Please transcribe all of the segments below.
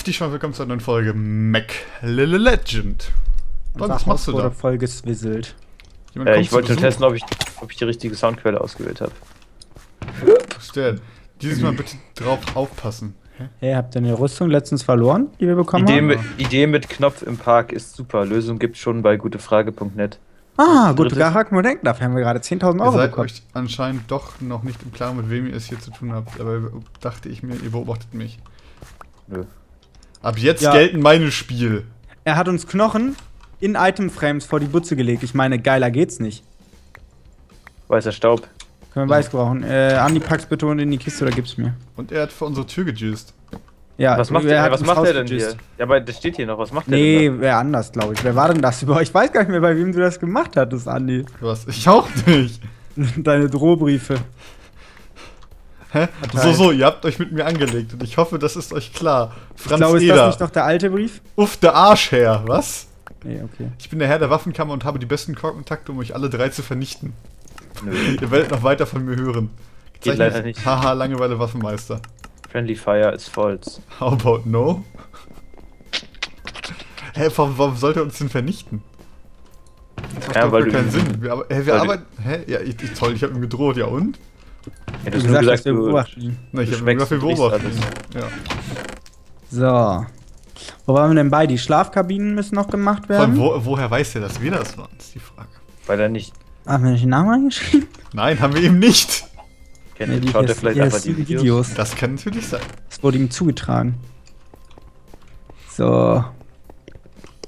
Haftig mal willkommen zu einer neuen Folge Mac Legend. Und was machst du da? Voll geswisselt. Ich wollte nur testen, ob ich die richtige Soundquelle ausgewählt habe. Was denn? Dieses Mal bitte drauf aufpassen. Hä? Hey, habt ihr eine Rüstung letztens verloren, die wir bekommen haben? Idee mit Knopf im Park ist super. Lösung gibt's schon bei gutefrage.net. Ah, gut, da haken wir denken, dafür haben wir gerade 10.000 Euro bekommen. Ihr seid euch anscheinend doch noch nicht im Klaren, mit wem ihr es hier zu tun habt, aber dachte ich mir, ihr beobachtet mich. Nö. Ab jetzt gelten meine Spiel. Er hat uns Knochen in Item-Frames vor die Butze gelegt. Ich meine, geiler geht's nicht. Weißer Staub. Können wir weiß brauchen. Andi, pack's bitte und in die Kiste oder gib's mir. Und er hat vor unsere Tür gejust. Ja, was macht er denn hier? Ja, aber das steht hier noch. Was macht der denn? Nee, wer anders, glaube ich. Wer war denn das überhaupt? Ich weiß gar nicht mehr, bei wem du das gemacht hattest, Andi. Was? Ich auch nicht. Deine Drohbriefe. Hä? So, ihr habt euch mit mir angelegt und ich hoffe, das ist euch klar. Franz Eder. Ist das nicht noch der alte Brief? Uff, der Arschherr, was? Nee, okay. Ich bin der Herr der Waffenkammer und habe die besten Kontakte, um euch alle drei zu vernichten. Nö. Ihr werdet noch weiter von mir hören. Geht leider nicht. Haha, Langeweile Waffenmeister. Friendly Fire is false. How about no? Hä, hey, warum sollte er uns denn vernichten? Das macht doch keinen Sinn. Toll, ich hab ihm gedroht, ja und? Ja, du hast nur gesagt, ich hab ihn dafür beobachtet. Ja. So. Wo waren wir denn bei? Die Schlafkabinen müssen noch gemacht werden? Vor allem, woher weiß der, dass wir das waren, ist die Frage. Weil er nicht... Haben wir nicht den Namen angeschrieben? Nein, haben wir eben nicht. Schaut er vielleicht einfach die Videos? Das kann natürlich sein. Das wurde ihm zugetragen. So.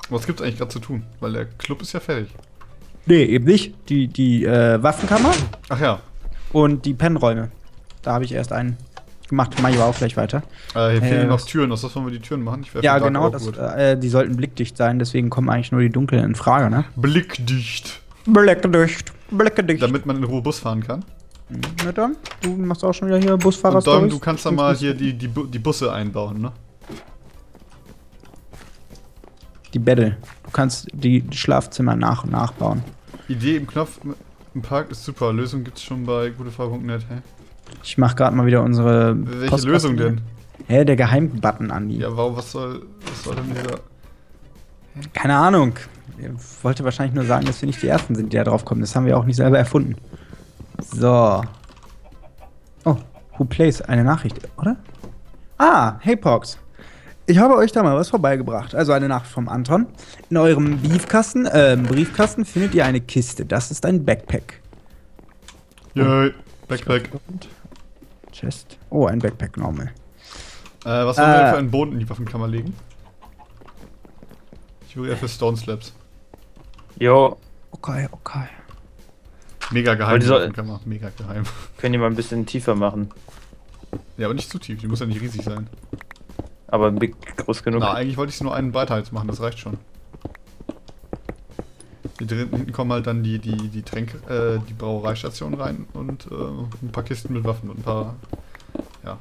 Was gibt's eigentlich gerade zu tun? Weil der Club ist ja fertig. Nee, eben nicht. Die Waffenkammer. Ach ja. Und die Pennräume. Da habe ich erst einen gemacht. Mach ich aber auch gleich weiter. Hier fehlen noch Türen. Was wollen wir die Türen machen? Ja, genau. Die sollten blickdicht sein. Deswegen kommen eigentlich nur die dunklen in Frage, ne? Blickdicht. Blickdicht. Blickdicht. Damit man in Ruhe Bus fahren kann. Na dann, du machst auch schon wieder hier Busfahrer-Stories. Du kannst da mal hier die Busse einbauen, ne? Die Bälle. Du kannst die Schlafzimmer nach und nach bauen. Idee im Knopf im Park ist super. Lösung gibt's schon bei gutefrage.net, hä? Ich mach gerade mal wieder unsere Welche Postkasten Lösung denn? Hä, der Geheimbutton, Andi. Ja, warum, was soll denn dieser... Keine Ahnung. Ich wollte wahrscheinlich nur sagen, dass wir nicht die Ersten sind, die da drauf kommen. Das haben wir auch nicht selber erfunden. So. Oh, who plays? Eine Nachricht, oder? Ah, hey Pox. Ich habe euch da mal was vorbeigebracht. Also eine Nachricht vom Anton. In eurem Briefkasten findet ihr eine Kiste. Das ist ein Backpack. Yay, Backpack. Chest. Oh, ein Backpack, normal. Was wollen wir für einen Boden in die Waffenkammer legen? Ich will ja für Stone Slabs. Jo. Okay, okay. Mega geheim, mega geheim. Können die mal ein bisschen tiefer machen. Ja, aber nicht zu tief, die muss ja nicht riesig sein. Aber groß genug. Na, eigentlich wollte ich es nur einen Breitheit machen, das reicht schon. Hier hinten kommen halt dann die Brauereistation rein und ein paar Kisten mit Waffen und ein paar... Ja.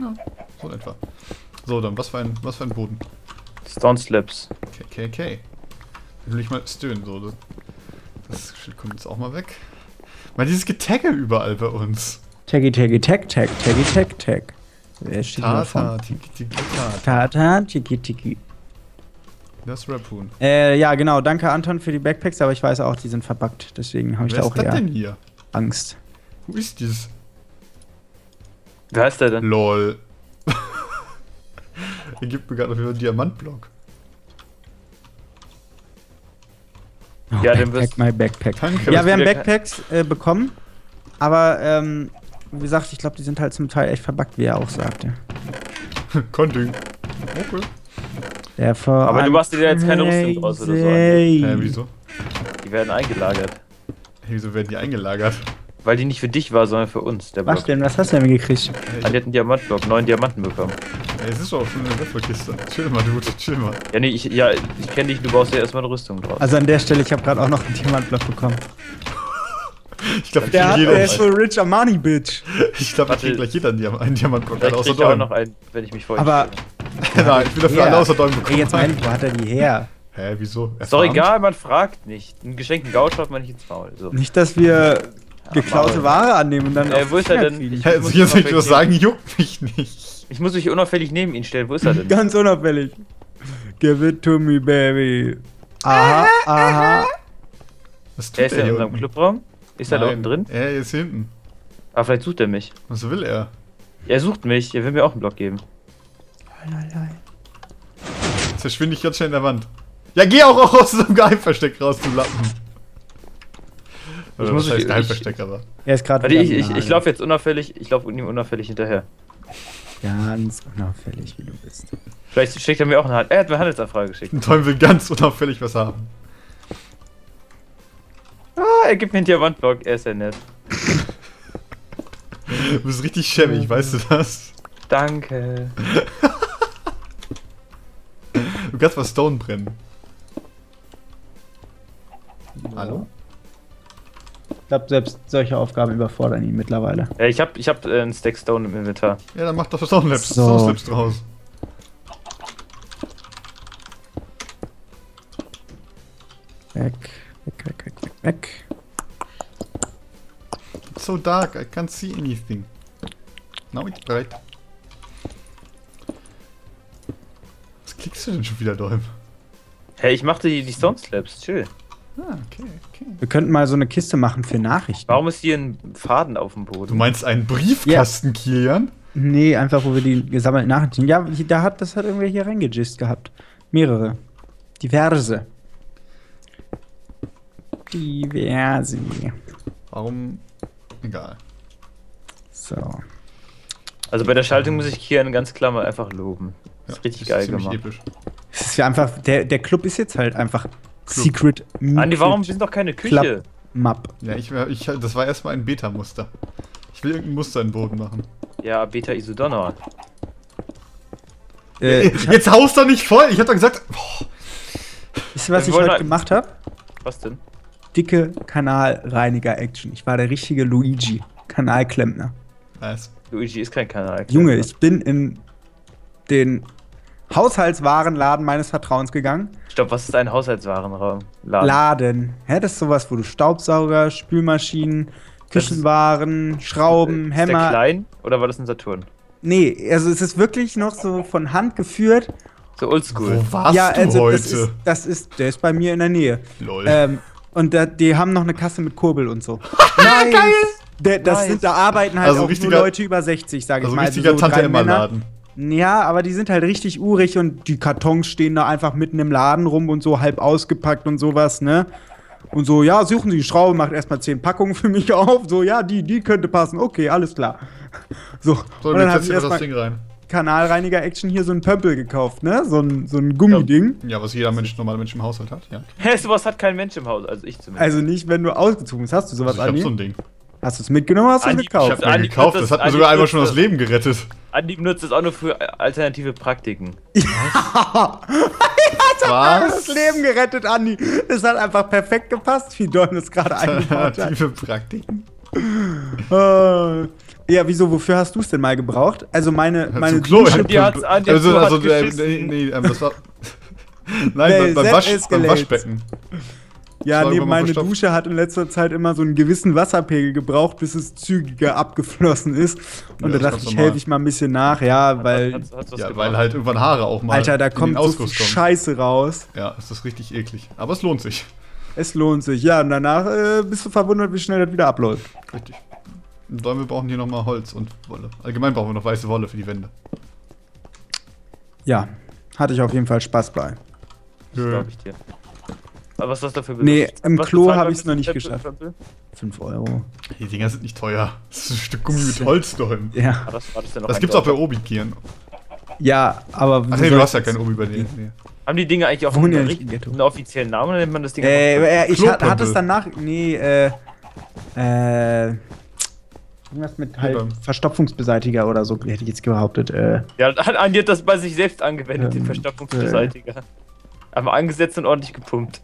Ja, so in etwa. So, dann, was für ein Boden? Stone Slabs. Okay, okay. Will ich mal stöhnen, so. Das kommt jetzt auch mal weg. Mal dieses Getagge überall bei uns. Taggy, taggy, tag, tag, taggy, tag, tag. Wer steht da vorne? Tata, tiki, tiki. Das Rapun. Ja, genau. Danke, Anton, für die Backpacks, aber ich weiß auch, die sind verpackt. Deswegen habe ich da auch eher denn hier? Angst. Wo ist dies? Wer ist der denn? LOL. Er gibt mir gerade noch einen Diamantblock. Oh, ja, Backpack. Danke, ja, wir haben Backpacks bekommen, aber wie gesagt, ich glaube, die sind halt zum Teil echt verbuggt, wie er auch sagte. Konnte. Okay. Aber du machst dir jetzt keine Rüstung draus oder so. Wieso? Die werden eingelagert. Hey, wieso werden die eingelagert? Weil die nicht für dich war, sondern für uns. Der Block. Was denn? Was hast du denn gekriegt? Die hat einen Diamantblock, 9 Diamanten bekommen. Es ist doch schon eine Löffelkiste. Chill mal, du, chill mal. Ja, nee, ich kenne dich, du baust ja erstmal eine Rüstung drauf. Also an der Stelle, ich habe gerade auch noch einen Diamantblock bekommen. Ich glaube, der ist so Rich Armani, Bitch. Ich glaube, ich krieg gleich jeder einen Diamantblock. Vielleicht krieg ich auch noch einen, wenn ich mich vorhin stelle. Nein, ich will dafür alle außer Däumen bekommen. Jetzt mein, wo hat er die her? Hä, wieso? Ist doch egal, man fragt nicht. Ein geschenkten Gausch schaut man nicht ins Maul. So. Nicht, dass wir... geklaute Ware annehmen und dann. Wo ist er denn? Hier soll ich nur sagen, juckt mich nicht. Ich muss mich unauffällig neben ihn stellen. Wo ist er denn? Ganz unauffällig. Give it to me, baby. Aha, aha. Was tut er? Ist er in unserem Clubraum? Ist er da unten drin? Er ist hinten. Ah, vielleicht sucht er mich. Was will er? Er sucht mich. Er will mir auch einen Block geben. Verschwinde ich ganz schnell in der Wand. Ja, geh auch aus dem Geheimversteck raus, du Lappen. Oder was heißt Geheimversteck, aber? Er ist gerade. Ich laufe jetzt unauffällig, ich laufe ihm unauffällig hinterher. Ganz unauffällig, wie du bist. Vielleicht schickt er mir auch eine Hand. Er hat mir Handelsanfrage geschickt. Ein Teufel will ganz unauffällig was haben. Ah, er gibt mir einen Diamantblock, er ist ja nett. Du bist richtig schäbig, weißt du das? Danke. Du kannst mal Stone brennen. Ja. Hallo? Ich glaube, selbst solche Aufgaben überfordern ihn mittlerweile. Ja, ich hab einen Stack Stone im Inventar. Ja, dann mach doch Stone Labs. So. Stone Labs draus. Weg. It's so dark, I can't see anything. Now it's bright. Klickst du denn schon wieder, Däum? Hey, ich machte die Stone Slabs, chill. Ah, okay. Wir könnten mal so eine Kiste machen für Nachrichten. Warum ist hier ein Faden auf dem Boden? Du meinst einen Briefkasten, yeah. Kilian? Nee, einfach, wo wir die gesammelten Nachrichten... Ja, das hat irgendwer hier reingegist gehabt. Mehrere. Diverse. Warum? Egal. So. Also bei der Schaltung muss ich Kilian ganz klar mal einfach loben. Das ist richtig geil gemacht. Das ist ja einfach, der Club ist jetzt halt einfach Club. Secret. Andi, warum sind doch keine Küche? Map. Ja, das war erstmal ein Beta-Muster. Ich will irgendein Muster in den Boden machen. Ja, Beta Isodonner. Jetzt haust doch nicht voll! Ich hab doch gesagt. Oh. Wisst ihr, was ich heute gemacht habe? Was denn? Dicke Kanalreiniger-Action. Ich war der richtige Luigi. Kanalklempner. Was? Luigi ist kein Kanalklempner. Junge, ich bin in den Haushaltswarenladen meines Vertrauens gegangen. Stopp, was ist ein Haushaltswarenladen? Laden. Hä, das ist sowas, wo du Staubsauger, Spülmaschinen, Küchenwaren, Schrauben, Hämmer... Ist der klein oder war das ein Saturn? Nee, also es ist wirklich noch so von Hand geführt. So oldschool. Wo warst du heute? Der ist bei mir in der Nähe. Lol. Und die haben noch eine Kasse mit Kurbel und so. Nice. Geil! Das sind da arbeiten halt also auch nur Leute über 60, sage ich mal. Also richtiger Tante-Emma-Laden. Ja, aber die sind halt richtig urig und die Kartons stehen da einfach mitten im Laden rum und so halb ausgepackt und sowas, ne? Und so, ja, suchen Sie die Schraube, macht erstmal 10 Packungen für mich auf. So, ja, die könnte passen. Okay, alles klar. So und dann haben wir das Ding rein. Kanalreiniger-Action hier so ein Pömpel gekauft, ne? So ein Gummiding. Ja, was jeder normaler Mensch im Haushalt hat, ja. Hä, sowas hat kein Mensch im Haus, also ich zumindest. Also nicht, wenn du ausgezogen bist. Hast du sowas, Andi? Ich hab so ein Ding. Hast du es mitgenommen oder hast du es gekauft? Ich hab's mir gekauft, das hat mir sogar einmal schon das Leben gerettet. Andi benutzt es auch nur für alternative Praktiken. Ja! Das hat das Leben gerettet, Andi. Das hat einfach perfekt gepasst, wie Don es gerade eingebaut hat. Alternative Praktiken? Ja, wieso, wofür hast du es denn mal gebraucht? Also meine Dusche... Andi hat's an der Tour hat geschissen. Nein, beim Waschbecken. Ja, neben meine Dusche hat in letzter Zeit immer so einen gewissen Wasserpegel gebraucht, bis es zügiger abgeflossen ist. Und ja, da dachte ich, helfe ich mal ein bisschen nach, ja, weil... weil halt irgendwann Haare auch mal Alter, da kommt so viel Scheiße raus. Ja, es ist richtig eklig. Aber es lohnt sich. Es lohnt sich, ja. Und danach bist du verwundert, wie schnell das wieder abläuft. Richtig. Wir brauchen hier nochmal Holz und Wolle. Allgemein brauchen wir noch weiße Wolle für die Wände. Ja, hatte ich auf jeden Fall Spaß bei. Das glaube ich dir. Was hast du dafür benutzt? Nee, im Klo habe ich es noch nicht geschafft. 5 Euro. Die Dinger sind nicht teuer. Das ist ein Stück Gummi mit Holzdäumen. Ja. Das gibt's auch bei Obi-Kieren. Ja, aber... Ach nee, du hast ja keinen Obi bei denen. Nee. Haben die Dinger eigentlich auch einen offiziellen Namen oder nennt man das Ding? Ich hatte es danach... Nee, irgendwas mit halt Verstopfungsbeseitiger oder so, hätte ich jetzt behauptet. Ja, Andi hat das bei sich selbst angewendet, den Verstopfungsbeseitiger. Einmal angesetzt und ordentlich gepumpt.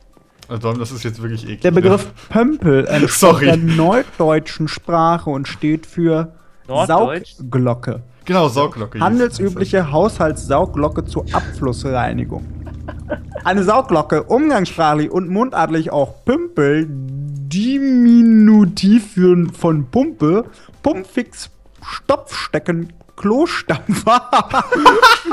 Also, das ist jetzt wirklich eklig. Der Begriff Pömpel entspricht der norddeutschen Sprache und steht für Saugglocke. Genau, Saugglocke. Handelsübliche Haushaltssaugglocke zur Abflussreinigung. Eine Saugglocke, umgangssprachlich und mundartlich auch Pömpel, Diminutiv von Pumpe, Pumpfix, Stopfstecken, Klostampfer,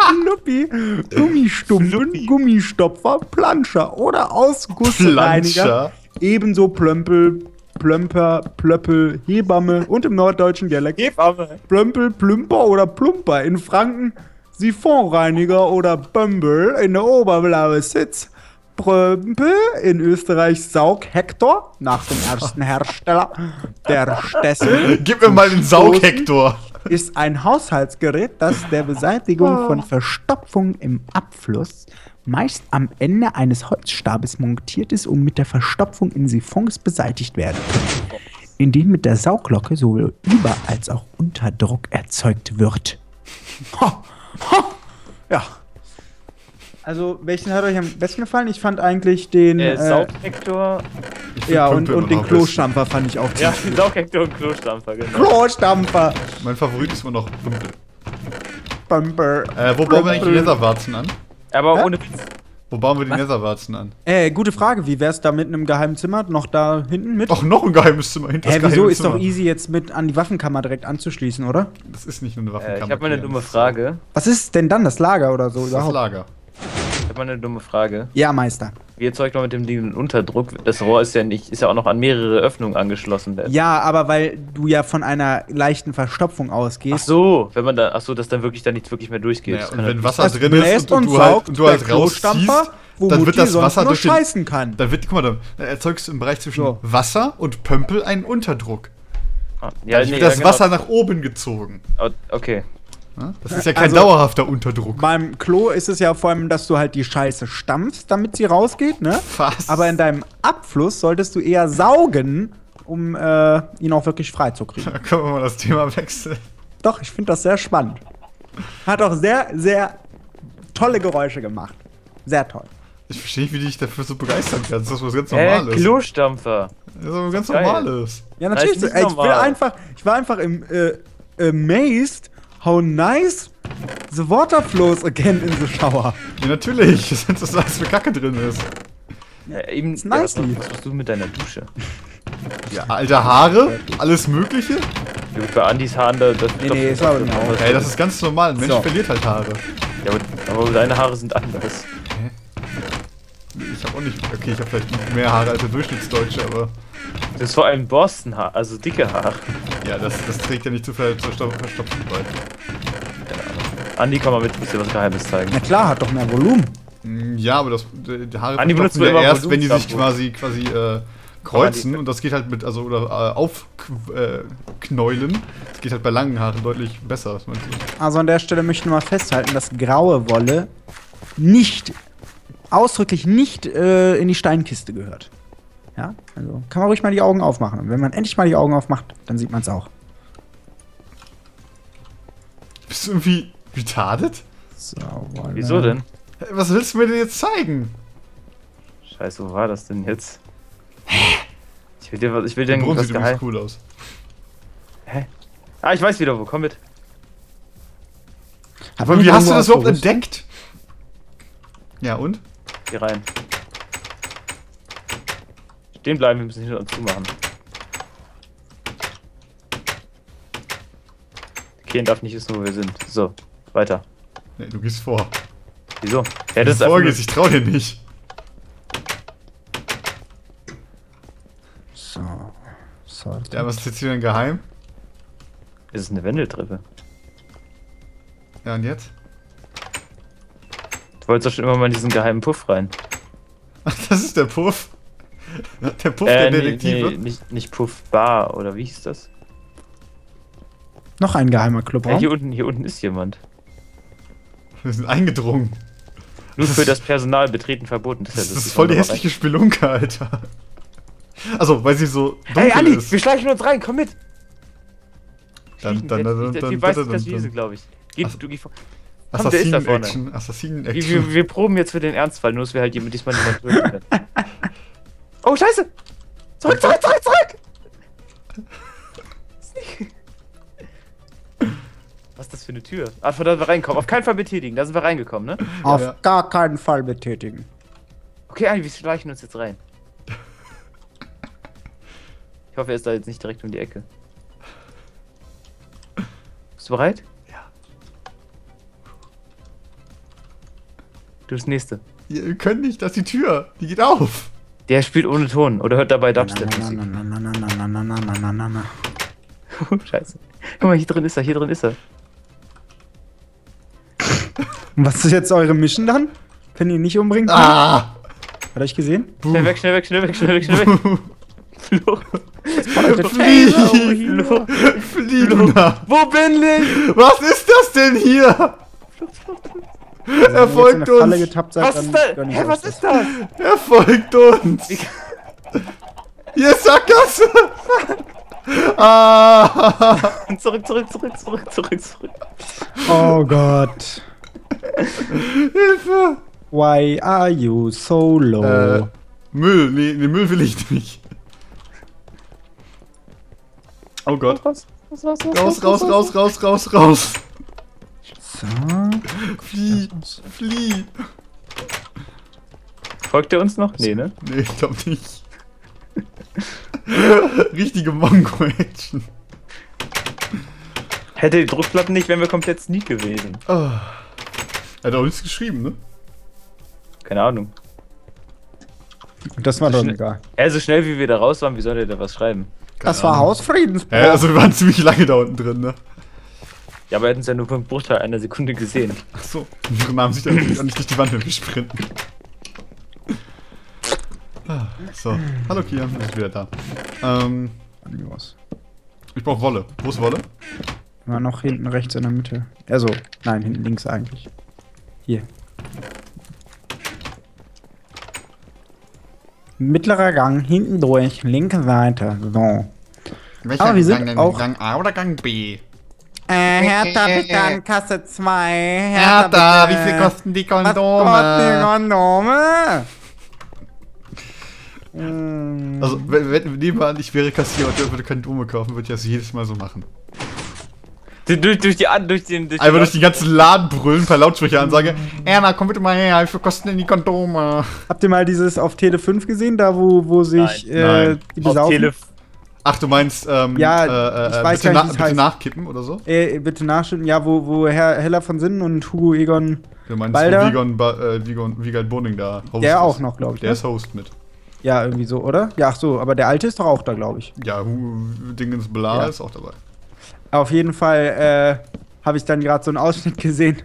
Schluppi, Gummistumpen, Gummistopfer, Planscher oder Ausgussreiniger. Ebenso Plömpel, Plömper, Plöppel, Hebamme und im norddeutschen Dialekt Hebamme. Plömpel, Plümper oder Plumper. In Franken Siphonreiniger oder Bömbel, in der Oberblaue Sitz. Prömpel, in Österreich Saughektor, nach dem ersten Hersteller der Stessel. Gib mir mal den Saughektor. Ist ein Haushaltsgerät, das der Beseitigung von Verstopfung im Abfluss meist am Ende eines Holzstabes montiert ist und mit der Verstopfung in Siphons beseitigt werden kann, indem mit der Sauglocke sowohl Über- als auch Unterdruck erzeugt wird. Ja. Also, welchen hat euch am besten gefallen? Ich fand eigentlich den Saughektor. Ja, und den Klostampfer fand ich auch ziemlich gut. Ja, den Saughektor und Klostampfer, genau. Klostampfer! Mein Favorit ist immer noch Bumper. Wo bauen wir eigentlich die Netherwarzen an? Aber ohne Witz. Wo bauen wir die Netherwarzen an? Gute Frage. Wie wär's da mit einem geheimen Zimmer? Noch da hinten mit? Ach, noch ein geheimes Zimmer hinter das wieso? Ist doch easy, jetzt mit an die Waffenkammer direkt anzuschließen, oder? Das ist nicht nur eine Waffenkammer. Ich habe mal eine dumme Frage. Was ist denn dann das Lager oder so? Das ist das Lager. Ich habe mal eine dumme Frage. Ja, Meister. Wie erzeugt man mit dem liegenden Unterdruck? Das Rohr ist ja nicht, ist ja auch noch an mehrere Öffnungen angeschlossen. Ja, aber weil du ja von einer leichten Verstopfung ausgehst. Ach so, wenn man da, ach so, dass dann wirklich da nichts wirklich mehr durchgeht. Naja, und wenn Wasser drin ist und du halt rausziehst, dann wird das Wasser durch den, scheißen kann. Dann wird, guck mal, dann erzeugst du im Bereich zwischen Wasser und Pömpel einen Unterdruck. Ah, ja, dann wird das Wasser nach oben gezogen. Okay. Das ist ja kein dauerhafter Unterdruck. Beim Klo ist es ja vor allem, dass du halt die Scheiße stampfst, damit sie rausgeht, ne? Fast. Aber in deinem Abfluss solltest du eher saugen, um ihn auch wirklich freizukriegen. Da können wir mal das Thema wechseln. Doch, ich finde das sehr spannend. Hat auch sehr, sehr tolle Geräusche gemacht. Sehr toll. Ich verstehe nicht, wie du dich dafür so begeistern kannst, dass das was ganz Normales ist. Klostampfer. Das ist was ganz Normales. Ja, natürlich. Das ist nicht normal. Ich war einfach amazed. How nice the water flows again in the shower. Ja, natürlich. Das ist das, was für Kacke drin ist. Ja, eben, ist nice. Was machst du mit deiner Dusche? Ja, alter Haare, alles Mögliche. Bei Andys Haaren, nee, ist aber genau. Ey, das ist ganz normal. Ein Mensch verliert halt Haare. Ja, aber deine Haare sind anders. Hä? Ich hab auch nicht. Okay, ich hab vielleicht mehr Haare als der Durchschnittsdeutsche, aber. Das ist vor allem Borstenhaar, also dicke Haare. Ja, das trägt ja nicht zu viel zur Verstopfung bei. Ja. Andi, komm mal mit, muss dir was Geheimes zeigen. Na klar, hat doch mehr Volumen. Ja, aber die Haare verstopfen ja erst, Volumen, wenn die sich quasi kreuzen. Und das geht halt mit, also, oder aufknäulen. Das geht halt bei langen Haaren deutlich besser. Was meinst du? Also an der Stelle möchte ich mal festhalten, dass graue Wolle ausdrücklich nicht in die Steinkiste gehört. Ja, also kann man ruhig mal die Augen aufmachen. Und wenn man endlich mal die Augen aufmacht, dann sieht man es auch. Bist du irgendwie retardet? Sauber. Wieso denn? Was willst du mir denn jetzt zeigen? Scheiße, wo war das denn jetzt? Hä? Ich will dir irgendwas Geheim. Sieht cool aus. Hä? Ah, ich weiß wieder wo. Komm mit. Aber wie hast du das überhaupt entdeckt? Ja, und? Geh rein. Stehen bleiben, wir müssen hinter uns zumachen. Kehren darf nicht wissen, wo wir sind. So, weiter. Nee, du gehst vor. Wieso? Ja, das ist vorgehst, ich trau dir nicht. So. Ja, was ist jetzt hier denn geheim? Es ist eine Wendeltreppe. Ja, und jetzt? Du wolltest doch schon immer mal in diesen geheimen Puff rein. Ach, das ist der Puff? Der Puff der Detektive? Nee, nicht Puff Bar, oder wie hieß das? Noch ein geheimer Clubraum. Ja, hier unten ist jemand. Wir sind eingedrungen. Nur für das Personal betreten verboten. Das ist voll die hässliche Spelunke, Alter. Also, weil sie so dunkel ist. Hey, Andi, wir schleichen uns rein, komm mit! Die weiß nicht, dass wir sind, glaube ich. Du geh vor. Assassinen-Action. Wir proben jetzt für den Ernstfall, nur dass wir halt diesmal niemand töten können. Oh, scheiße! Zurück! Was ist das für eine Tür? Ah, von da wir reinkommen. Auf keinen Fall betätigen. Da sind wir reingekommen, ne? Auf gar keinen Fall betätigen. Okay, wir schleichen uns jetzt rein. Ich hoffe, er ist da jetzt nicht direkt um die Ecke. Bist du bereit? Ja. Du bist Nächste. Ihr könnt nicht, das ist die Tür. Die geht auf. Der spielt ohne Ton oder hört dabei Dubstep-Musik. Scheiße. Guck mal, hier drin ist er, hier drin ist er. Und was ist jetzt eure Mission dann? Wenn ihr ihn nicht umbringt? Ah! Hat euch gesehen? Schnell weg, schnell weg, schnell weg, schnell weg, schnell weg. Flo. Fliegen. Wo bin ich? Was ist das denn hier? Also, er folgt uns. Was ist das? Hä, was ist das? Er folgt uns. Hier ist Sackgasse. Ah. Zurück, zurück, zurück, zurück, zurück, zurück. Oh Gott. Hilfe. Why are you so low? Müll. Nee, den Müll will ich nicht. Oh Gott. Raus, raus, raus, raus, raus, raus, raus, raus. So. Flieh, flieh. Folgt er uns noch? Nee, ne? Nee, ich glaub nicht. Richtige Mongo-Action. Hätte die Druckplatten nicht, wären wir komplett sneak gewesen. Oh. Hat auch nichts geschrieben, ne? Keine Ahnung. Und das war so doch egal. So schnell wie wir da raus waren, wie soll der da was schreiben? Keine das Ahnung. War Hausfriedensbruch. Ja, also wir waren ziemlich lange da unten drin, ne? Ja, aber wir hätten es ja nur für einen Bruchteil einer Sekunde gesehen. Ach so. Wir haben sich dann auch nicht durch die Wand gesprinten. Ah, so. Hallo Kian, ich bin wieder da. Ich brauche Wolle. Wo ist Wolle? War noch hinten rechts in der Mitte. Also, nein, hinten links eigentlich. Hier. Mittlerer Gang, hinten durch, linke Seite. So. Welcher aber wir sind Gang, auch Gang A oder Gang B? Hertha, bitte an Kasse 2. Hertha, wie viel kosten die Kondome? Also, wenn nebenan ich wäre Kassierer und würde Kondome kaufen, würde ich das jedes Mal so machen. Einfach durch den ganzen Laden brüllen per Lautsprecheransage. Erna, komm bitte mal her, wie viel kosten denn die Kondome? Habt ihr mal dieses auf Tele 5 gesehen, da wo sich die besaufen? Ach, du meinst, ja, ich weiß nicht, bitte nachkippen oder so? Bitte nachschippen, ja, wo Hella von Sinnen und Hugo Egon Balder. Du meinst Wiegald Boning da Host der ist. Auch noch, glaube ich. Der ist Host mit. Ja, irgendwie so, oder? Ja, ach so, aber der Alte ist doch auch da, glaube ich. Ja, Dingens Bla ist auch dabei. Auf jeden Fall, habe ich dann gerade so einen Ausschnitt gesehen.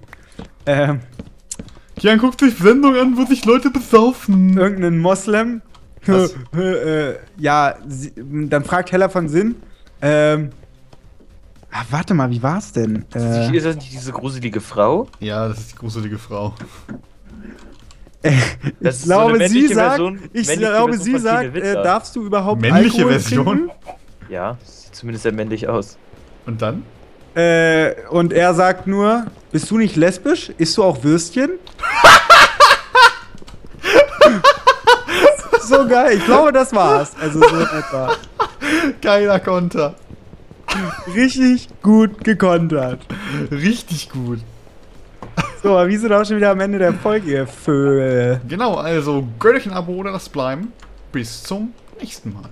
Kian guckt sich Sendungen an, wo sich Leute besaufen. Irgendein Moslem. Ja, dann fragt Hella von Sinn. Ach, warte mal, wie war's denn? Ist das nicht diese gruselige Frau? Ja, das ist die gruselige Frau. Ich glaube, sie sagt, darfst du überhaupt männliche Alkohol Version? Trinken? Ja, sieht zumindest sehr männlich aus. Und dann? Und er sagt nur, bist du nicht lesbisch? Isst du auch Würstchen? So geil, ich glaube, das war's. Also so etwa. Geiler Konter. Richtig gut gekontert. Richtig gut. So, aber wir sind auch schon wieder am Ende der Folge, ihr Vögel. Genau, also gönnt euch ein Abo oder lasst bleiben. Bis zum nächsten Mal.